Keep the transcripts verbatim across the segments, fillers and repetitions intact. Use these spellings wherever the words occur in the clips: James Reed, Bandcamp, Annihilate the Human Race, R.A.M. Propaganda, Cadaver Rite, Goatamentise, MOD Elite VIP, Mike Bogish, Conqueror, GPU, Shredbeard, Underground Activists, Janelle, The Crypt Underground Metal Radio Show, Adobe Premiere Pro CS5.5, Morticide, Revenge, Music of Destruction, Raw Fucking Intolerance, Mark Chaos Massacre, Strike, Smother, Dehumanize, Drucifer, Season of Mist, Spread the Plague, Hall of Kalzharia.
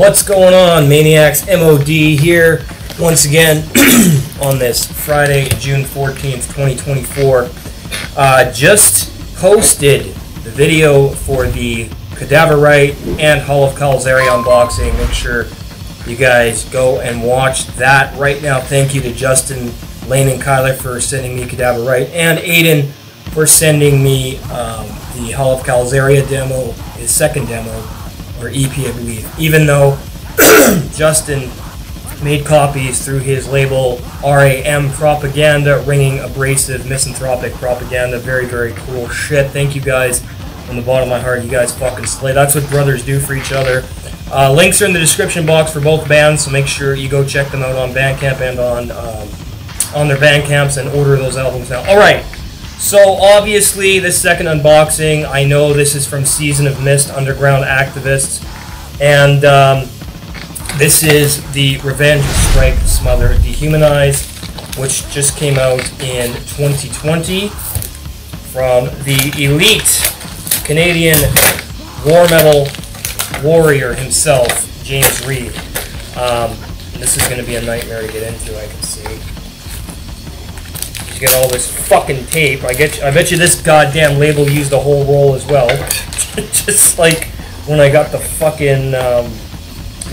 What's going on, Maniacs? M O D here once again on this Friday, June fourteenth, twenty twenty-four. Uh, just posted the video for the Cadaver Rite and Hall of Kalzharia unboxing. Make sure you guys go and watch that right now. Thank you to Justin, Lane, and Kyler for sending me Cadaver Rite, and Aiden for sending me um, the Hall of Kalzharia demo, his second demo, or E P, I believe. Even though Justin made copies through his label R A M Propaganda, ringing, abrasive, misanthropic propaganda. Very, very cool shit. Thank you guys from the bottom of my heart. You guys fucking slay. That's what brothers do for each other. Uh, links are in the description box for both bands, so make sure you go check them out on Bandcamp and on um, on their Bandcamps and order those albums now. All right. So obviously, this second unboxing, I know this is from Season of Mist, Underground Activists, and um, this is the Revenge, Strike, Smother, Dehumanize, which just came out in twenty twenty from the elite Canadian war metal warrior himself, James Reed. Um, this is going to be a nightmare to get into, I can see. Get all this fucking tape. I get. You, I bet you this goddamn label used the whole roll as well. Just like when I got the fucking um,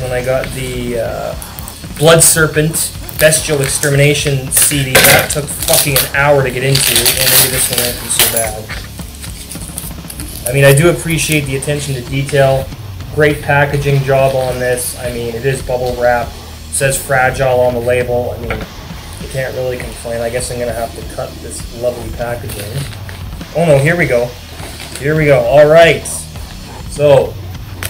when I got the uh, Blood Serpent Bestial Extermination C D. That took fucking an hour to get into, and maybe this one won't be so bad. I mean, I do appreciate the attention to detail. Great packaging job on this. I mean, it is bubble wrap. It says fragile on the label. I mean, I can't really complain. I guess I'm going to have to cut this lovely packaging. Oh no, here we go. Here we go. Alright. So,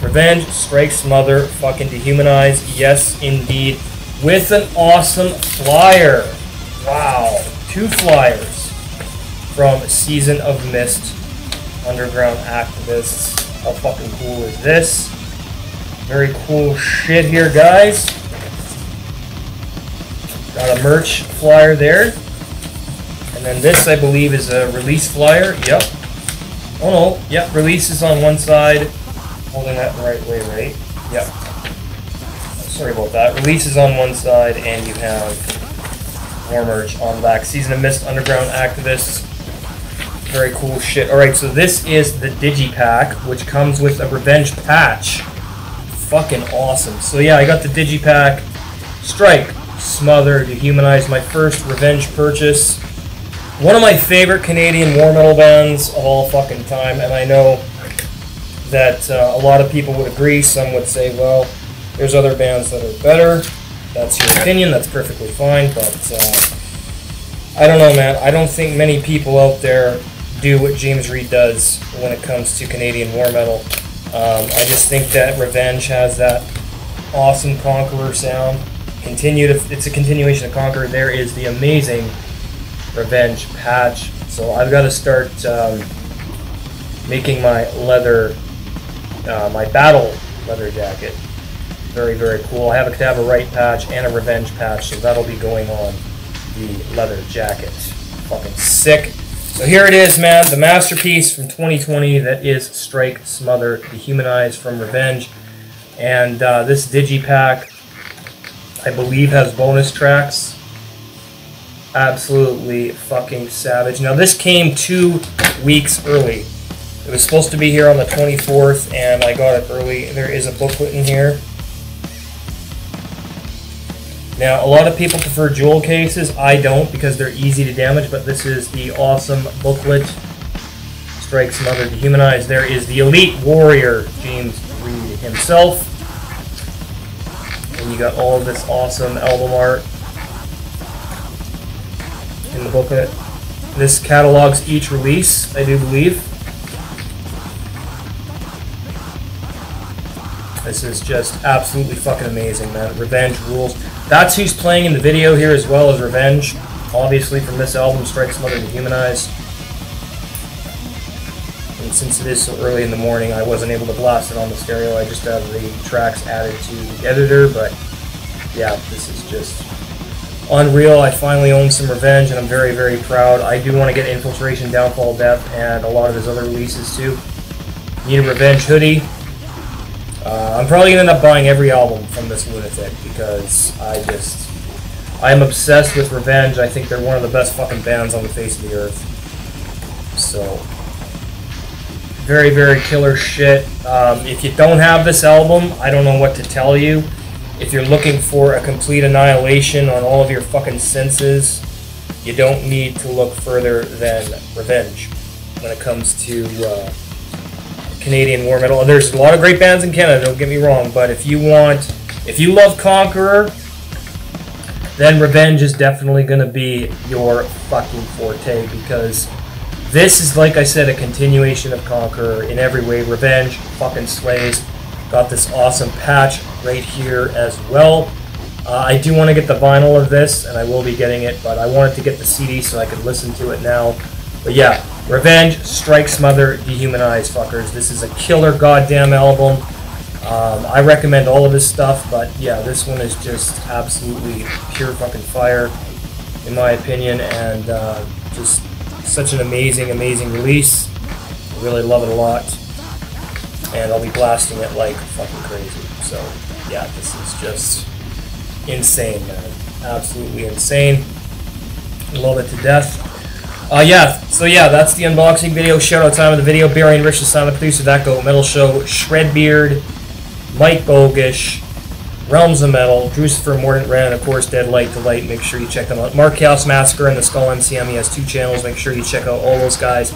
Revenge, Strike, Smother, fucking Dehumanize. Yes, indeed. With an awesome flyer. Wow. Two flyers from Season of Mist, Underground Activists. How fucking cool is this? Very cool shit here, guys. Got a merch flyer there, and then this, I believe, is a release flyer. Yep. Oh no. Yep. Release is on one side. Holding that the right way, right? Yep. Sorry about that. Release is on one side, and you have more merch on black. Season of Mist, Underground Activists. Very cool shit. All right, so this is the digipack, which comes with a Revenge patch. Fucking awesome. So yeah, I got the digipack. Strike, Smother, Dehumanize, my first Revenge purchase. One of my favorite Canadian war metal bands of all fucking time, and I know that uh, a lot of people would agree. Some would say, well, there's other bands that are better. That's your opinion, that's perfectly fine, but uh, I don't know, man. I don't think many people out there do what James Reed does when it comes to Canadian war metal. Um, I just think that Revenge has that awesome Conqueror sound. Continue to, it's a continuation of Conqueror. There is the amazing Revenge patch. So I've got to start um, making my leather, uh, my battle leather jacket. Very, very cool. I have a Cadaver Rite patch and a Revenge patch, so that'll be going on the leather jacket. Fucking sick. So here it is, man. The masterpiece from twenty twenty that is Strike, Smother, Dehumanize from Revenge. And uh, this digipack, I believe, has bonus tracks. Absolutely fucking savage. Now, this came two weeks early. It was supposed to be here on the twenty-fourth, and I got it early. There is a booklet in here. Now, a lot of people prefer jewel cases. I don't, because they're easy to damage, but this is the awesome booklet. Strike, Smother, Dehumanize. There is the elite warrior, James Reed himself. You got all of this awesome album art in the booklet. This catalogs each release, I do believe. This is just absolutely fucking amazing, man. Revenge rules. That's who's playing in the video here as well, as Revenge. Obviously from this album, Strike, Smother, Dehumanize. And since it is so early in the morning, I wasn't able to blast it on the stereo. I just have the tracks added to the editor, but yeah, this is just unreal. I finally own some Revenge, and I'm very, very proud. I do want to get Infiltration, Downfall, Death, and a lot of his other releases too. Need a Revenge hoodie. Uh, I'm probably gonna end up buying every album from this lunatic because I just I am obsessed with Revenge. I think they're one of the best fucking bands on the face of the earth. So very, very killer shit. Um, if you don't have this album, I don't know what to tell you. If you're looking for a complete annihilation on all of your fucking senses, you don't need to look further than Revenge when it comes to uh, Canadian war metal. There's a lot of great bands in Canada, don't get me wrong, but if you want, if you love Conqueror, then Revenge is definitely going to be your fucking forte, because this is, like I said, a continuation of Conqueror in every way. Revenge fucking slays. Got this awesome patch right here as well. Uh, I do want to get the vinyl of this, and I will be getting it, but I wanted to get the C D so I could listen to it now. But yeah, Revenge, Strike, Smother, Dehumanize, fuckers. This is a killer goddamn album. Um, I recommend all of this stuff, but yeah, this one is just absolutely pure fucking fire, in my opinion, and uh, just such an amazing, amazing release. I really love it a lot, and I'll be blasting it like fucking crazy. So yeah, this is just insane, man. Absolutely insane. Love it to death. Uh, yeah, so yeah, that's the unboxing video. Shout out time of the video. Barry and Rich, the sound producer of that Goat Metal Show. Shredbeard, Mike Bogish, Realms of Metal, Drucifer, Mordant Ran, and of course Dead Light to Light. Make sure you check them out. Mark Chaos Massacre and the Skull M C M. He has two channels. Make sure you check out all those guys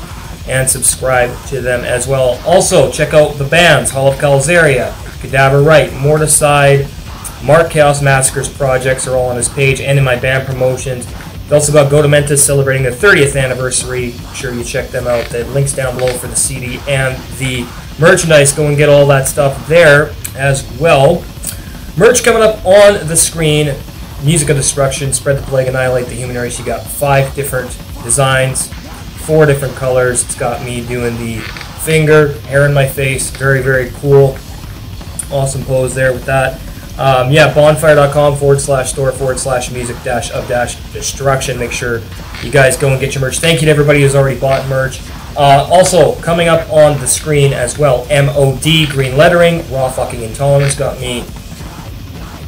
and subscribe to them as well. Also, check out the bands, Hall of Kalzharia, Cadaver Rite, Morticide, Mark Chaos Massacre's projects are all on his page and in my band promotions. It's also got Goatamentise celebrating their thirtieth anniversary. Make sure you check them out. The link's down below for the C D and the merchandise. Go and get all that stuff there as well. Merch coming up on the screen. Music of Destruction, Spread the Plague, Annihilate the Human Race. You got five different designs, four different colors. It's got me doing the finger, hair in my face. Very, very cool. Awesome pose there with that. Um, yeah, bonfire.com forward slash store forward slash music dash of dash destruction. Make sure you guys go and get your merch. Thank you to everybody who's already bought merch. Uh, also, coming up on the screen as well, M O D, green lettering, Raw Fucking Intolerance. Got me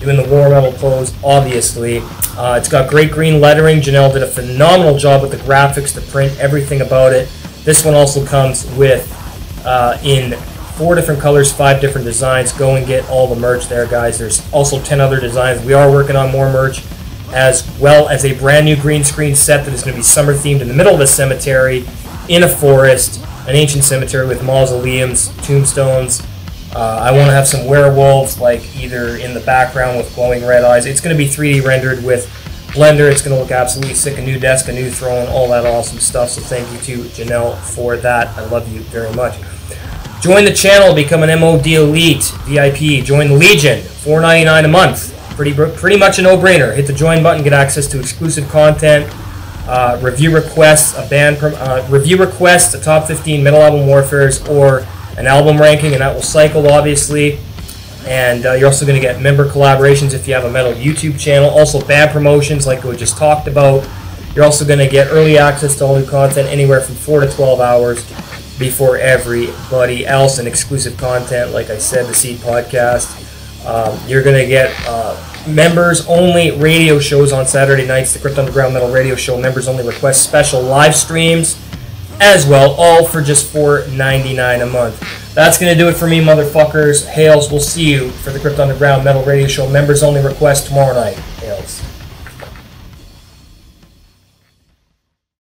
doing the war metal pose, obviously. Uh, it's got great green lettering. Janelle did a phenomenal job with the graphics, the print, everything about it. This one also comes with uh, in... four different colors, five different designs. Go and get all the merch there, guys. There's also ten other designs. We are working on more merch, as well as a brand new green screen set that is going to be summer themed in the middle of a cemetery, in a forest, an ancient cemetery with mausoleums, tombstones. Uh, I want to have some werewolves, like either in the background with glowing red eyes. It's going to be three D rendered with Blender. It's going to look absolutely sick. A new desk, a new throne, all that awesome stuff. So thank you to Janelle for that. I love you very much. Join the channel, become an M O D Elite V I P, join the Legion, four ninety-nine a month, pretty pretty much a no-brainer. Hit the join button, get access to exclusive content, uh, review requests, a band uh, review requests, a top fifteen metal album warfares, or an album ranking, and that will cycle, obviously. And uh, you're also going to get member collaborations if you have a metal YouTube channel, also band promotions like we just talked about. You're also going to get early access to all new content, anywhere from four to twelve hours before everybody else, and exclusive content, like I said, the Seed Podcast. Um, you're going to get uh, members-only radio shows on Saturday nights, the Crypt Underground Metal Radio Show, members-only requests, special live streams as well, all for just four ninety-nine a month. That's going to do it for me, motherfuckers. Hails, we'll see you for the Crypt Underground Metal Radio Show members-only request tomorrow night. Yeah.